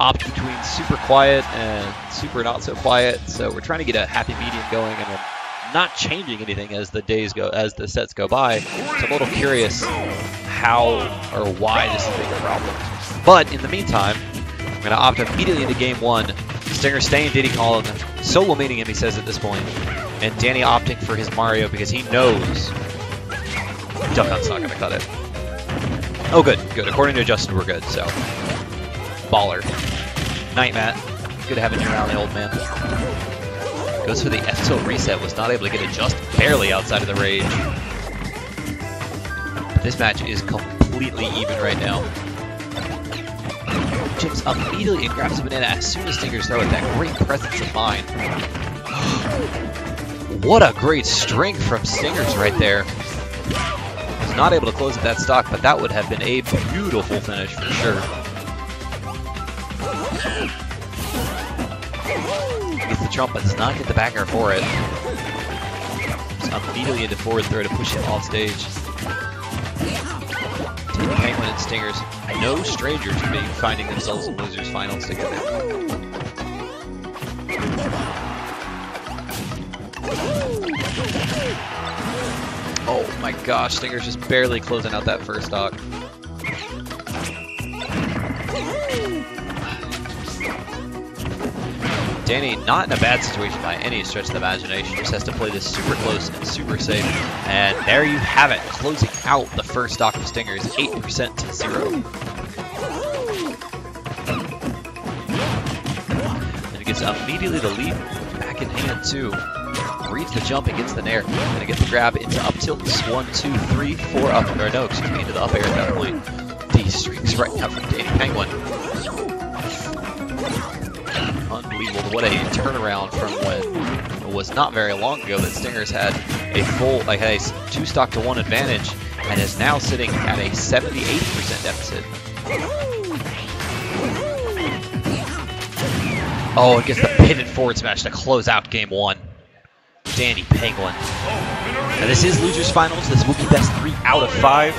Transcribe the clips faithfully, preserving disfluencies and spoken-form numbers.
opt between super quiet and super not so quiet. So we're trying to get a happy medium going, and we're not changing anything as the days go, as the sets go by. So I'm a little curious how or why this is a bigger problem. But in the meantime, I'm going to opt immediately into game one. Stinger staying Diddy Kong, solo meaning him, he says at this point, and Danny opting for his Mario because he knows Duck Hunt's not going to cut it. Oh, good, good. According to Justin, we're good, so. Baller. Night, Matt. Good having you around, the old man. Goes for the F tilt reset, was not able to get adjust barely outside of the rage. But this match is completely even right now. Jumps up immediately and grabs a banana as soon as Stinger's throw it. That great presence of mind. What a great string from Stinger's right there. Was not able to close at that stock, but that would have been a beautiful finish for sure. Gets the jump, but does not get the back air for it. Just immediately into forward throw to push him off stage. Dandy Penguin and Stingers, no strangers to being finding themselves in losers finals together. Oh my gosh, Stingers just barely closing out that first stock. Danny, not in a bad situation by any stretch of the imagination, just has to play this super close and super safe. And there you have it, closing out the first stock of Stingers, eight percent to zero. And it gets immediately the lead back in hand too. Reads the jump and gets the nair. And it gets the grab into up tilts. One, two, three, four up, or no, excuse me, into the up air at that point. These streaks right now from Dandy Penguin. Unbelievable. What a turnaround from when it was not very long ago that Stingers had a full, like a two stock to one advantage and is now sitting at a seventy-eight percent deficit. Oh, it gets the pivot forward smash to close out game one. Dandy Penguin. Now this is Losers Finals. This will be best three out of five.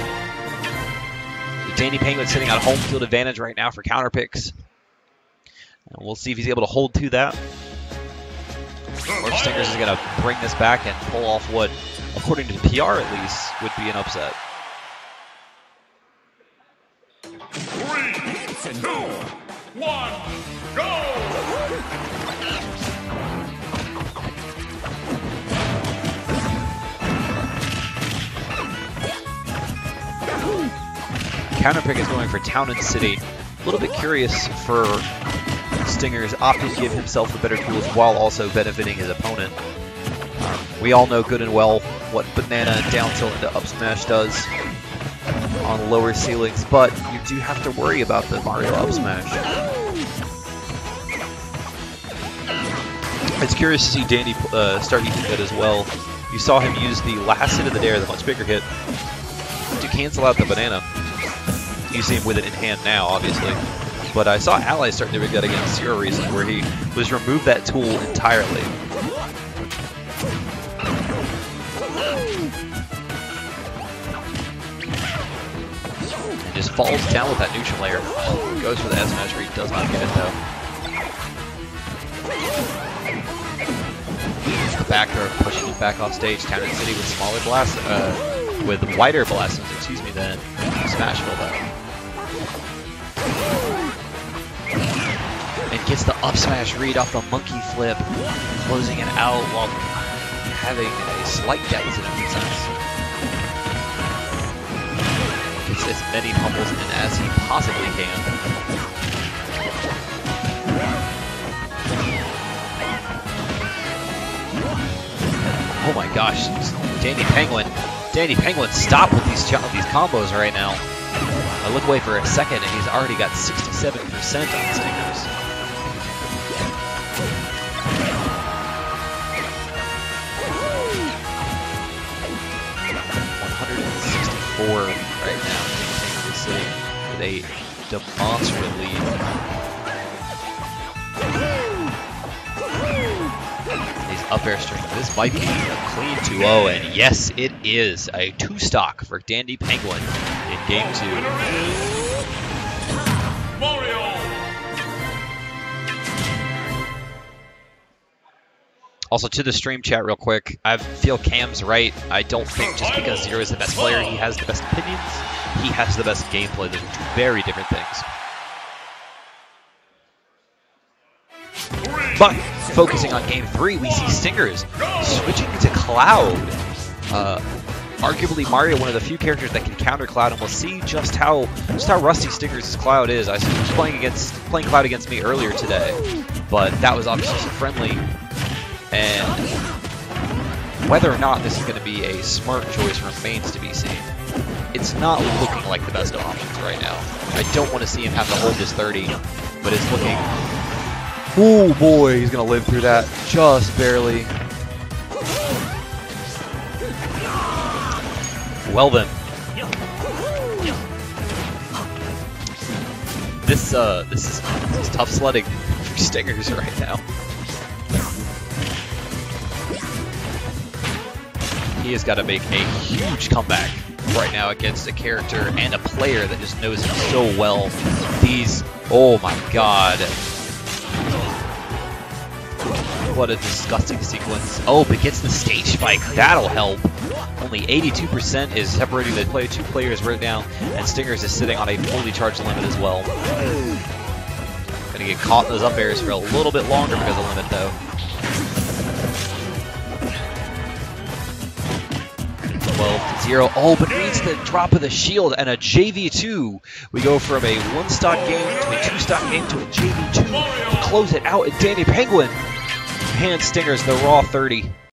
Dandy Penguin sitting on home field advantage right now for counter picks. And we'll see if he's able to hold to that. Or Stingers is going to bring this back and pull off what, according to the P R at least, would be an upset. Three, two, one, go! Counterpick is going for Town and City. A little bit curious for Stinger's opting to give himself the better tools while also benefiting his opponent. Um, we all know good and well what banana down tilt into up smash does on lower ceilings, but you do have to worry about the Mario up smash. It's curious to see Dandy uh, start using that as well. You saw him use the last hit of the dare, the much bigger hit, to cancel out the banana. You see him with it in hand now, obviously. But I saw Ally start doing that against Zero Reason, where he was removed that tool entirely. And just falls down with that neutral layer. Oh, goes for the S smash, where he does not get it though. The back throw pushing him back off stage. Town and City with smaller blasts, uh, with wider blasts, excuse me, than Smashville though. Gets the up smash read off the monkey flip, closing it out while having a slight deficit in defense. Gets as many pummels in as he possibly can. Oh my gosh, Dandy Penguin. Dandy Penguin, stop with these, these combos right now. I look away for a second and he's already got sixty-seven percent on Stingers. Right now, with a demonstrative lead. These up air strings. This might be a clean two oh, and yes, it is a two stock for Dandy Penguin in game two. Mario. Also, to the stream chat real quick, I feel Cam's right. I don't think just because Zero is the best player, he has the best opinions. He has the best gameplay. They're two very different things. But focusing on game three, we see Stingers switching to Cloud. Uh, arguably Mario, one of the few characters that can counter Cloud, and we'll see just how just how rusty Stingers' Cloud is. I was playing against playing Cloud against me earlier today, but that was obviously just a friendly. And whether or not this is going to be a smart choice remains to be seen. It's not looking like the best of options right now. I don't want to see him have to hold his thirty, but it's looking... Oh boy, he's going to live through that just barely. Well then. This, uh, this is, this is tough sledding for Stingers right now. He has got to make a huge comeback right now against a character and a player that just knows him so well. These, oh my god. What a disgusting sequence. Oh, but gets the stage spike. That'll help. Only eighty-two percent is separating the play two players right now, and Stingers is sitting on a fully charged limit as well. Gonna get caught in those up airs for a little bit longer because of the limit though. twelve to zero. Oh, but reads the drop of the shield and a J V two. We go from a one-stock game to a two-stock game to a J V two. To close it out at Dandy Penguin. Hand Stingers the raw thirty.